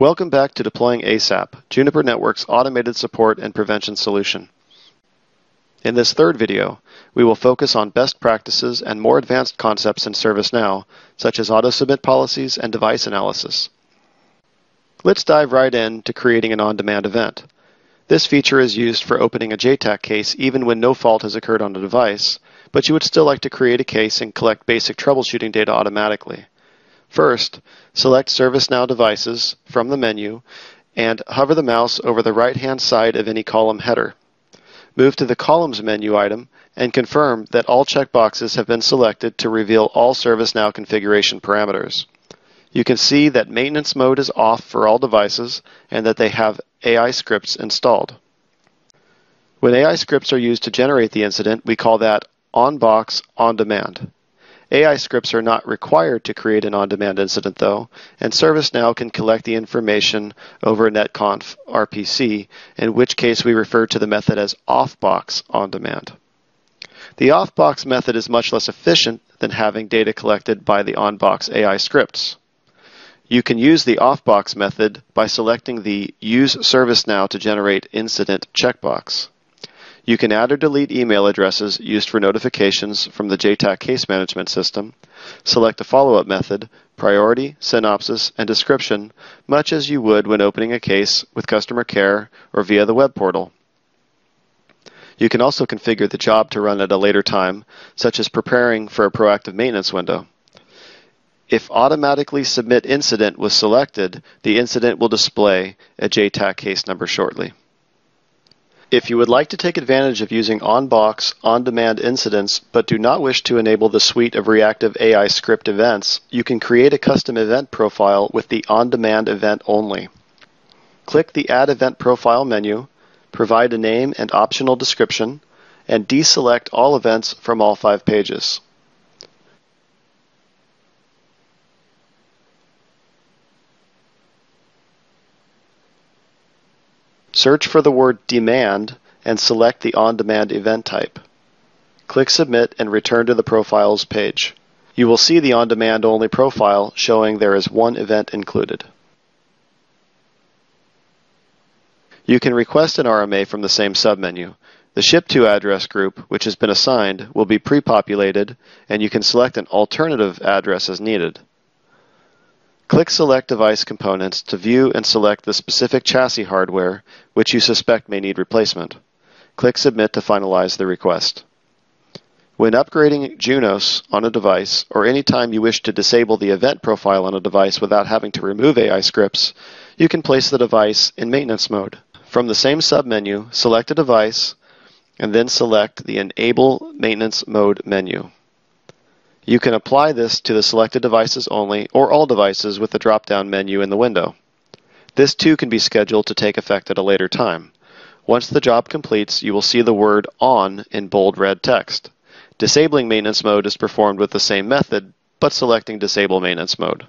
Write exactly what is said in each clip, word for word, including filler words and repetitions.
Welcome back to Deploying ASAP, Juniper Networks' automated support and prevention solution. In this third video, we will focus on best practices and more advanced concepts in ServiceNow, such as auto-submit policies and device analysis. Let's dive right in to creating an on-demand event. This feature is used for opening a J TAC case even when no fault has occurred on a device, but you would still like to create a case and collect basic troubleshooting data automatically. First, select ServiceNow Devices from the menu and hover the mouse over the right-hand side of any column header. Move to the Columns menu item and confirm that all checkboxes have been selected to reveal all ServiceNow configuration parameters. You can see that maintenance mode is off for all devices and that they have A I scripts installed. When A I scripts are used to generate the incident, we call that on-box, on-demand. A I scripts are not required to create an on-demand incident, though, and ServiceNow can collect the information over NetConf R P C, in which case we refer to the method as off-box on-demand. The off-box method is much less efficient than having data collected by the on-box A I scripts. You can use the off-box method by selecting the Use ServiceNow to Generate Incident checkbox. You can add or delete email addresses used for notifications from the J TAC case management system, select a follow-up method, priority, synopsis, and description, much as you would when opening a case with customer care or via the web portal. You can also configure the job to run at a later time, such as preparing for a proactive maintenance window. If automatically submit incident was selected, the incident will display a J TAC case number shortly. If you would like to take advantage of using on-box, on-demand incidents, but do not wish to enable the suite of reactive A I script events, you can create a custom event profile with the on-demand event only. Click the Add Event Profile menu, provide a name and optional description, and deselect all events from all five pages. Search for the word demand and select the on-demand event type. Click Submit and return to the Profiles page. You will see the on-demand only profile showing there is one event included. You can request an R M A from the same submenu. The ship to address group, which has been assigned, will be pre-populated, and you can select an alternative address as needed. Click Select Device Components to view and select the specific chassis hardware, which you suspect may need replacement. Click Submit to finalize the request. When upgrading Junos on a device, or any time you wish to disable the event profile on a device without having to remove A I scripts, you can place the device in maintenance mode. From the same submenu, select a device, and then select the Enable Maintenance Mode menu. You can apply this to the selected devices only or all devices with the drop-down menu in the window. This too can be scheduled to take effect at a later time. Once the job completes, you will see the word ON in bold red text. Disabling maintenance mode is performed with the same method, but selecting Disable Maintenance Mode.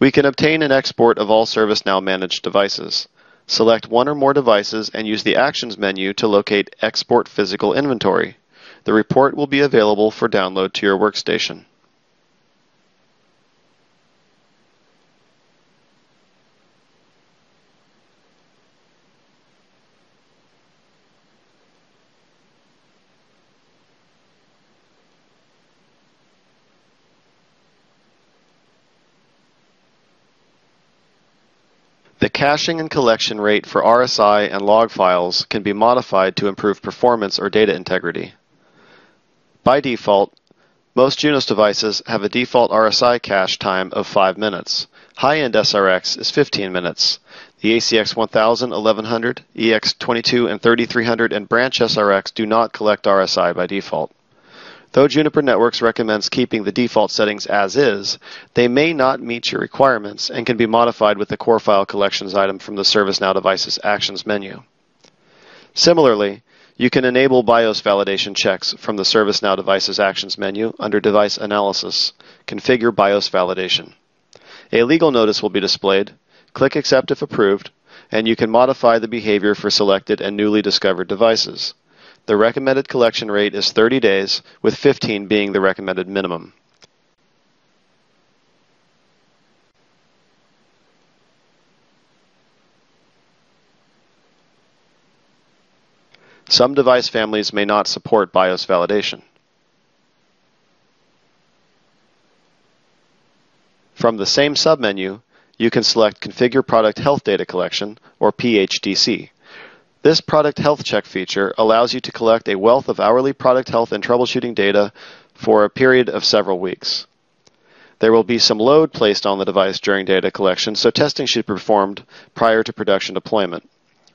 We can obtain an export of all ServiceNow managed devices. Select one or more devices and use the Actions menu to locate Export Physical Inventory. The report will be available for download to your workstation. The caching and collection rate for R S I and log files can be modified to improve performance or data integrity. By default, most Junos devices have a default R S I cache time of five minutes. High-end S R X is fifteen minutes. The A C X one thousand, eleven hundred, E X twenty-two, and thirty-three hundred and branch S R X do not collect R S I by default. Though Juniper Networks recommends keeping the default settings as is, they may not meet your requirements and can be modified with the Core File Collections item from the ServiceNow Devices Actions menu. Similarly, You can enable BIOS validation checks from the ServiceNow Devices Actions menu under Device Analysis. Configure BIOS validation. A legal notice will be displayed. Click Accept if approved, and you can modify the behavior for selected and newly discovered devices. The recommended collection rate is thirty days, with fifteen being the recommended minimum. Some device families may not support BIOS validation. From the same submenu, you can select Configure Product Health Data Collection, or P H D C. This product health check feature allows you to collect a wealth of hourly product health and troubleshooting data for a period of several weeks. There will be some load placed on the device during data collection, so testing should be performed prior to production deployment.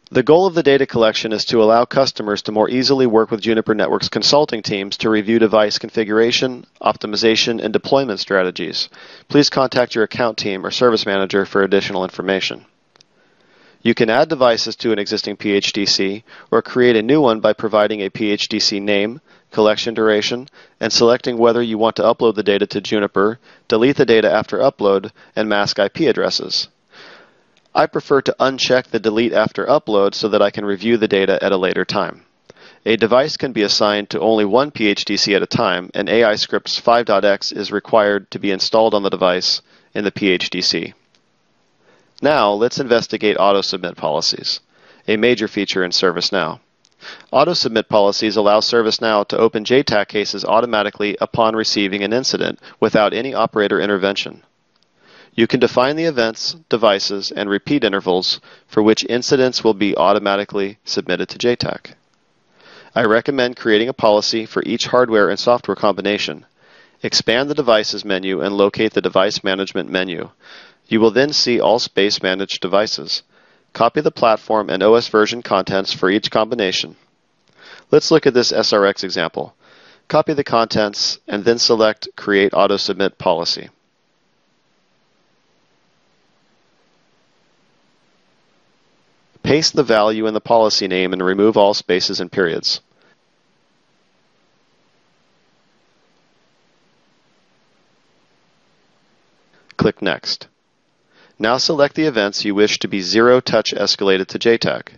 The goal of the data collection is to allow customers to more easily work with Juniper Networks consulting teams to review device configuration, optimization, and deployment strategies. Please contact your account team or service manager for additional information. You can add devices to an existing P H D C or create a new one by providing a P H D C name, collection duration, and selecting whether you want to upload the data to Juniper, delete the data after upload, and mask I P addresses. I prefer to uncheck the delete after upload so that I can review the data at a later time. A device can be assigned to only one P H D C at a time, and A I-Scripts five dot x is required to be installed on the device in the P H D C. Now, let's investigate auto-submit policies, a major feature in ServiceNow. Auto-submit policies allow ServiceNow to open J TAC cases automatically upon receiving an incident without any operator intervention. You can define the events, devices, and repeat intervals for which incidents will be automatically submitted to J TAC. I recommend creating a policy for each hardware and software combination. Expand the Devices menu and locate the Device Management menu. You will then see all space-managed devices. Copy the platform and O S version contents for each combination. Let's look at this S R X example. Copy the contents and then select Create Auto-Submit Policy. Paste the value in the policy name and remove all spaces and periods. Click Next. Now select the events you wish to be zero-touch escalated to J TAC.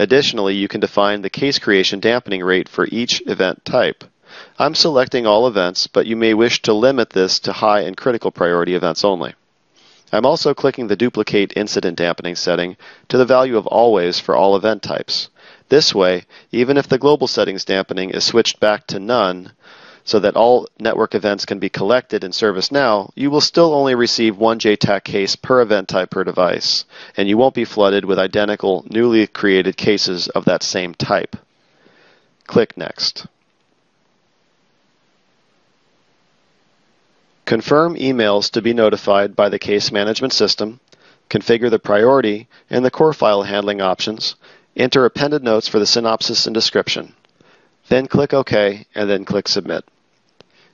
Additionally, you can define the case creation dampening rate for each event type. I'm selecting all events, but you may wish to limit this to high and critical priority events only. I'm also clicking the Duplicate Incident Dampening setting to the value of Always for all event types. This way, even if the Global Settings dampening is switched back to None, so that all network events can be collected in ServiceNow, you will still only receive one J TAC case per event type per device, and you won't be flooded with identical newly created cases of that same type. Click Next. Confirm emails to be notified by the case management system, configure the priority and the core file handling options, enter appended notes for the synopsis and description. Then click OK and then click Submit.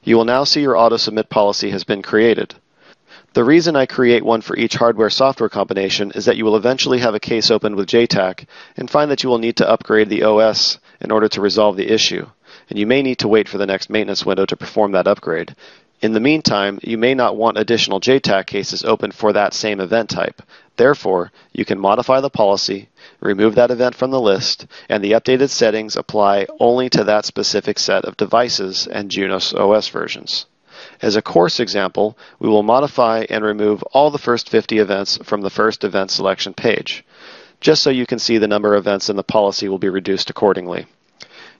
You will now see your auto-submit policy has been created. The reason I create one for each hardware-software combination is that you will eventually have a case open with J TAC and find that you will need to upgrade the O S in order to resolve the issue, and you may need to wait for the next maintenance window to perform that upgrade. In the meantime, you may not want additional J TAC cases open for that same event type. Therefore, you can modify the policy, remove that event from the list, and the updated settings apply only to that specific set of devices and Junos O S versions. As a course example, we will modify and remove all the first fifty events from the first event selection page, just so you can see the number of events in the policy will be reduced accordingly.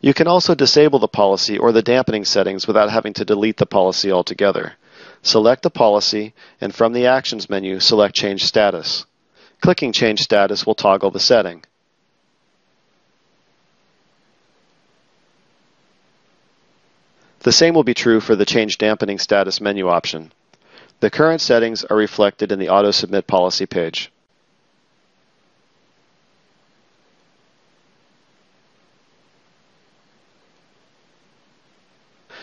You can also disable the policy or the dampening settings without having to delete the policy altogether. Select the policy, and from the Actions menu, select Change Status. Clicking Change Status will toggle the setting. The same will be true for the Change Dampening Status menu option. The current settings are reflected in the Auto-Submit Policy page.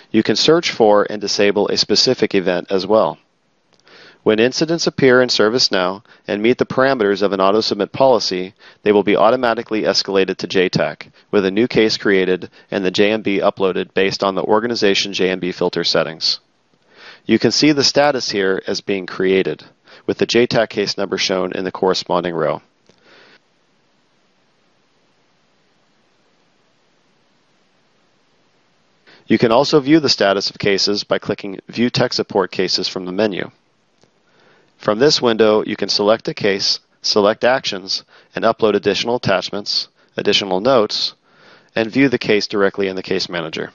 You can search for and disable a specific event as well. When incidents appear in ServiceNow and meet the parameters of an auto-submit policy, they will be automatically escalated to J TAC, with a new case created and the J M B uploaded based on the organization J M B filter settings. You can see the status here as being created, with the J TAC case number shown in the corresponding row. You can also view the status of cases by clicking View Tech Support Cases from the menu. From this window, you can select a case, select actions, and upload additional attachments, additional notes, and view the case directly in the case manager.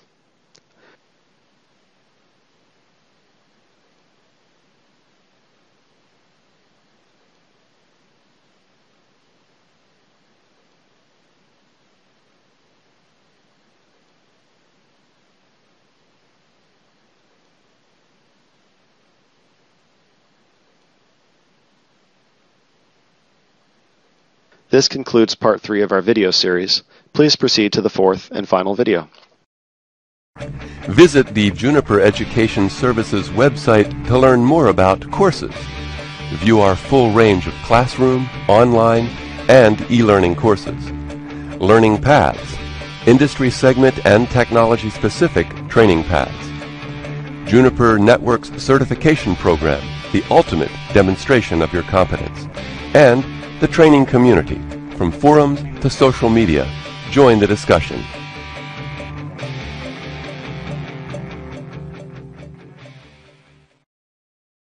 This concludes part three of our video series. Please proceed to the fourth and final video. Visit the Juniper Education Services website to learn more about courses. View our full range of classroom, online, and e-learning courses. Learning paths, industry segment and technology-specific training paths. Juniper Networks Certification Program, the ultimate demonstration of your competence. And the training community, from forums to social media. Join the discussion.